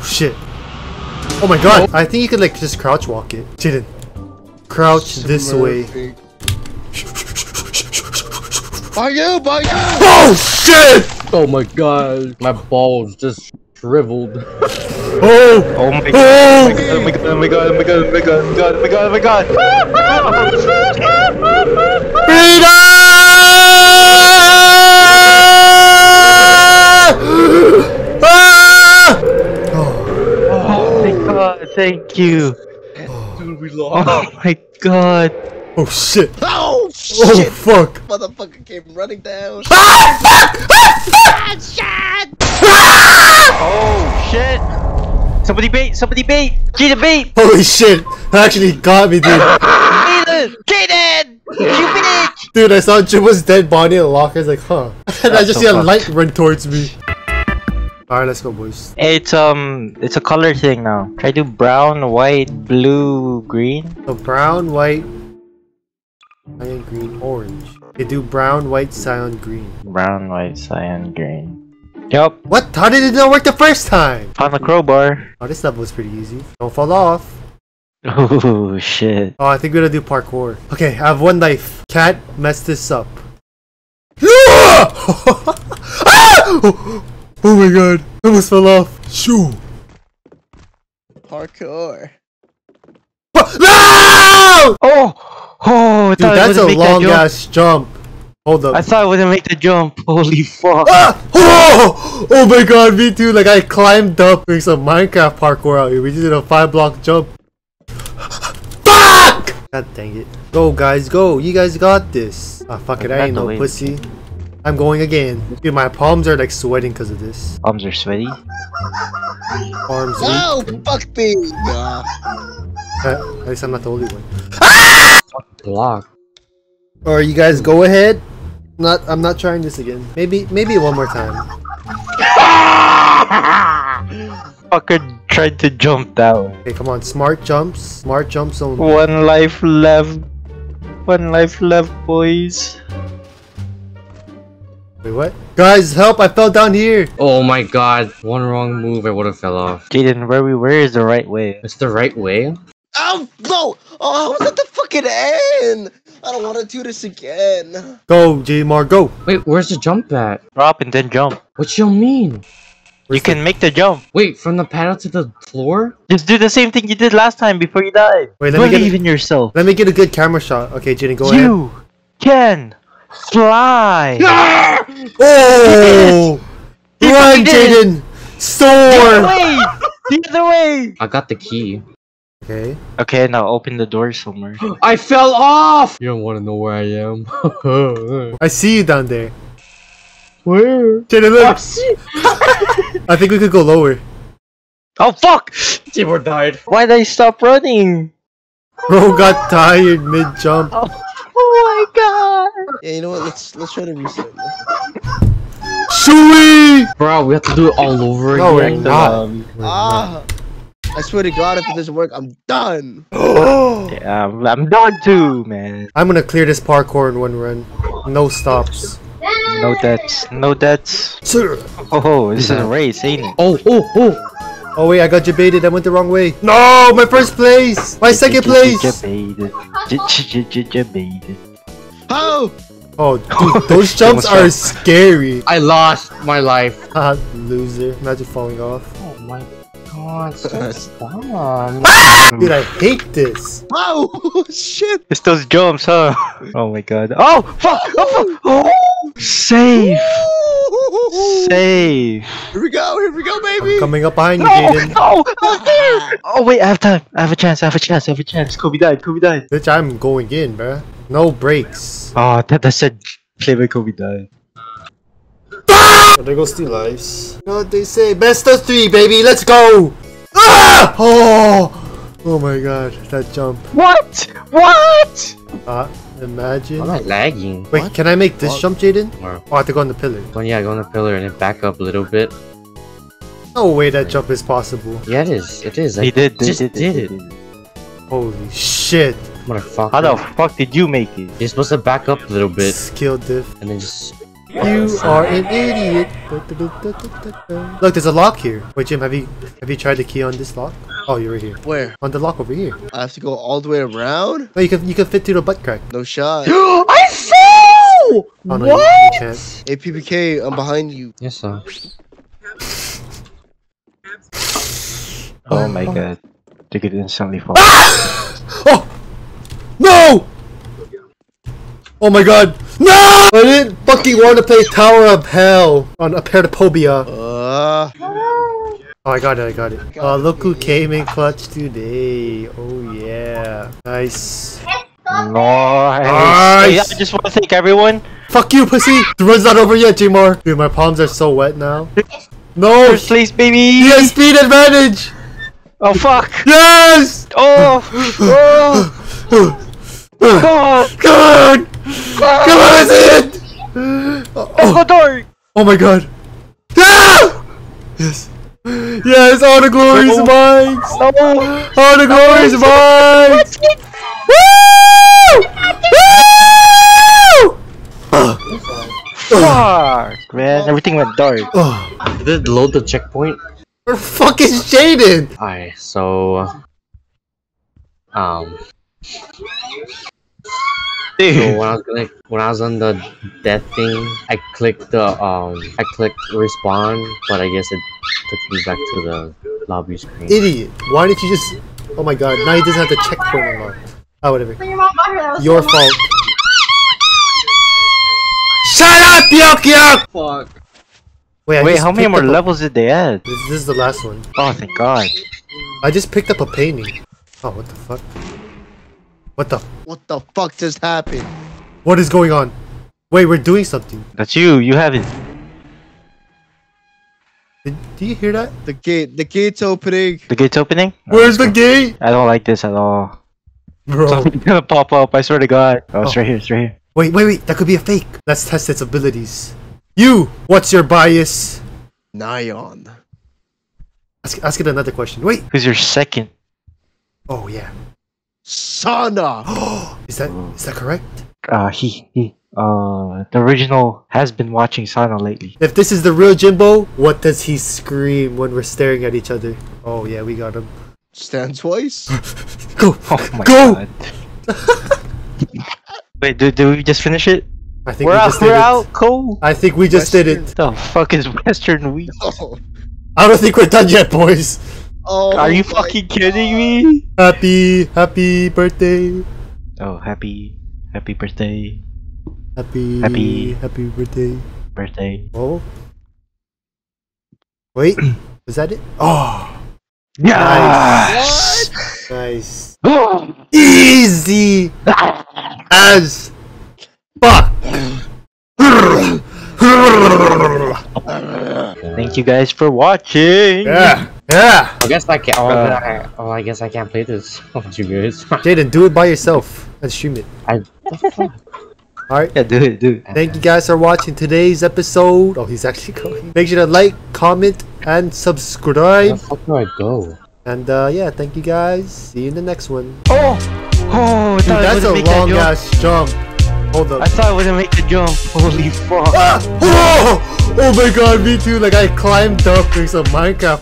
Oh shit. Oh my god. Nope. I think you could like just crouch walk it. Jaden. Crouch this way. By you! Oh shit! Oh my god. My balls just shriveled. Oh! Oh my god. Oh my god. Oh my god. Oh my god. Oh my god. Oh my god. Oh my god. Freedom! Ah! Oh my god. Thank you. Dude, we lost. Oh my god. Oh shit. Oh shit. Oh fuck. Motherfucker came running down. Ah fuck! Ah fuck! Oh shit. Somebody bait! Somebody bait! Jaden bait! Holy shit! That actually got me, dude. Jaden! Jaden! You bitch! Dude, I saw Jimbo's dead body in the locker. I was like, huh? And I just see a light run towards me. Alright, let's go, boys. It's a color thing now. Try to brown, white, blue, green. So brown, white, cyan, green, orange. Okay, do brown, white, cyan, green. Brown, white, cyan, green. Yup. What? How did it not work the first time? Found the crowbar. Oh, this level is pretty easy. Don't fall off. Oh, shit. Oh, I think we're gonna do parkour. Okay, I have one life. Cat messed this up. Oh my god. I almost fell off. Shoo. Parkour. No! Oh! Oh, dude, that's a long ass jump. Hold up. I thought I wouldn't make the jump. Holy fuck. Ah! Oh! Oh my god, me too. Like, I climbed up doing some Minecraft parkour out here. We just did a 5-block jump. Fuck! God dang it. Go, guys, go. You guys got this. Ah, fuck it. I ain't no pussy. I'm going again. Dude, my palms are like sweating because of this. Palms are sweaty? Arms weak. Oh, fuck me. At least I'm not the only one. Ah! Block. Alright, you guys go ahead. I'm not trying this again. Maybe one more time. Fucker tried to jump down. Okay, come on, smart jumps. Smart jumps only. One life left. One life left, boys. Wait, what? Guys, help! I fell down here! Oh my god. One wrong move, I would've fell off. Jaden, where is the right way? It's the right way? Oh no! Oh, I was at the fucking end! I don't want to do this again. Go, JMar, go! Wait, where's the jump at? Drop and then jump. What you mean? You can make the jump. Wait, from the panel to the floor? Just do the same thing you did last time before you died. Wait, believe in yourself. Let me get a good camera shot. Okay, Jaden, go ahead. You can fly! Ah! Oh! Run, Jaden! Soar! The other way! I got the key. Okay. Okay, now open the door somewhere. I fell off! You don't want to know where I am. I see you down there. Where? Jaden, look! Oh, I think we could go lower. Oh, fuck! Tibor died. Why did I stop running? Bro got tired mid-jump. Oh my god! Yeah, you know what? Let's try to reset. Shui! Bro, we have to do it all over again. No, we're not. I swear to god, if it doesn't work, I'm done! Yeah, I'm done too, man. I'm gonna clear this parkour in one run. No stops. No deaths. No deaths. Sir. Oh, this is a race, ain't it? Oh, oh, oh! Oh wait, I got jebaited. I went the wrong way. No! My first place! My second place! Jebaited. How? Oh, dude, those jumps are scary. I lost my life. Loser. Imagine falling off. Oh my... Oh, dude, I hate this. Oh shit! It's those jumps, huh? Oh my god! Oh fuck! Oh, fuck. Oh. Safe. Safe. Here we go, baby. I'm coming up behind you, Jaden. No, not there. Oh wait, I have time. I have a chance. I have a chance. I have a chance. Kobe died. Kobe died. Bitch, I'm going in, bruh. No breaks. Oh, that said, PlayBoiKobe died. Oh, there goes 2 lives. You know what they say? Best of 3, baby. Let's go. Ah! Oh! Oh my god, that jump. What? What? Imagine. I'm not lagging. Wait, what? Can I make this jump, Jaden? No. Oh, I have to go on the pillar. Oh yeah, go on the pillar and then back up a little bit. No way that jump is possible. Yeah, it is. It is. He did it. Holy shit. Motherfucker. How the fuck did you make it? You're supposed to back up a little bit. Skill diff. And then just... You are an idiot. Look, there's a lock here. Wait, Jim, have you tried the key on this lock? Oh, you're right here. Where? On the lock over here. I have to go all the way around? No, you can fit through the butt crack. No shot. I fell! Oh, no, what? Hey, PPK, I'm behind you. Yes, sir. Oh my god. They could instantly fall. Oh! No! Oh my god! No! I didn't fucking want to play Tower of Hell on Apeirophobia. Oh, I got it. Look who came in clutch today. Oh yeah. Nice. Nice. I just want to thank everyone. Fuck you, pussy! The run's not over yet, Jmar. Dude, my palms are so wet now. No! First place, baby! Yeah, speed advantage! Oh fuck! Yes! Oh! Oh! Come on! Come on! Come on, that's it! Oh. Oh my god! Ah! Yes! Yes! All the glory is mine! All the glory is mine! Woo! Woo! Fuck, man! Everything went dark. Did it load the checkpoint? We're fucking shaded. Alright, so so when I was on the death thing, I clicked the I clicked respawn, but I guess it took me back to the lobby screen. Idiot! Why did you just? Oh my god! Now he doesn't have the checkpoint anymore. Oh whatever. Your fault. Shut up, Yuck! Fuck. Wait, how many more levels did they add? This is the last one. Oh thank god! I just picked up a painting. Oh what the fuck. What the fuck just happened? What is going on? Wait, we're doing something. That's you. You haven't. Do you hear that? The gate's opening. The gate's opening? Where's the gate? I don't like this at all. Bro. Something's gonna pop up. I swear to God. Oh, it's right here. It's right here. Wait. That could be a fake. Let's test its abilities. You. What's your bias? Nyan. Ask it another question. Wait. Who's your second? Oh yeah. Sana! Is that correct? The original has been watching Sana lately. If this is the real Jimbo, what does he scream when we're staring at each other? Oh yeah, we got him. Stand twice? Go! Oh my god. Wait, did we just finish it? I think we're out, cool. I think we just did it. The fuck is Western Week? Oh. I don't think we're done yet, boys. Oh, are you fucking kidding me? Happy birthday. Oh, happy birthday. Happy birthday. Oh. Wait, was that it? Oh. Nice. What? Nice. Easy as fuck. Thank you guys for watching. Yeah. Yeah. I guess I can't play this. Oh, you guys. Jaden, do it by yourself and stream it. All right. Yeah, do it. Thank you guys for watching today's episode. Oh, he's actually going. Make sure to like, comment, and subscribe. Where do I go? And yeah, thank you guys. See you in the next one. Oh, dude, that's a long ass jump. Hold up. I thought I wouldn't make the jump. Holy fuck. Ah! Oh my god, me too. Like I climbed up doing some Minecraft.